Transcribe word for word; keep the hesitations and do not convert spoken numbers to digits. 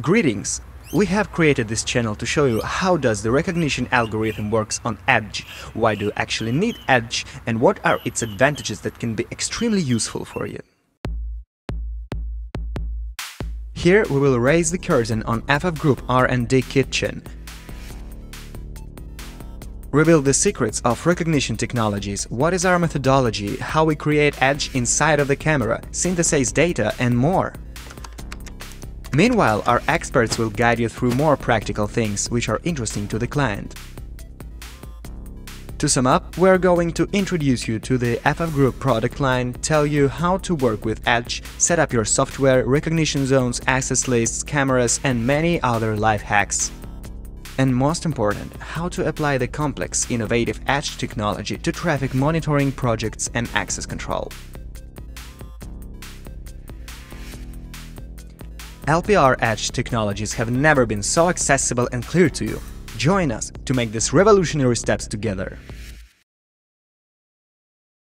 Greetings! We have created this channel to show you how does the recognition algorithm works on Edge, why do you actually need Edge, and what are its advantages that can be extremely useful for you. Here we will raise the curtain on F F Group R and D Kitchen, reveal the secrets of recognition technologies, what is our methodology, how we create Edge inside of the camera, synthesize data and more. Meanwhile, our experts will guide you through more practical things which are interesting to the client. To sum up, we're going to introduce you to the F F Group product line, tell you how to work with Edge, set up your software, recognition zones, access lists, cameras and many other life hacks. And most important, how to apply the complex, innovative Edge technology to traffic monitoring projects and access control. L P R Edge technologies have never been so accessible and clear to you. Join us to make these revolutionary steps together.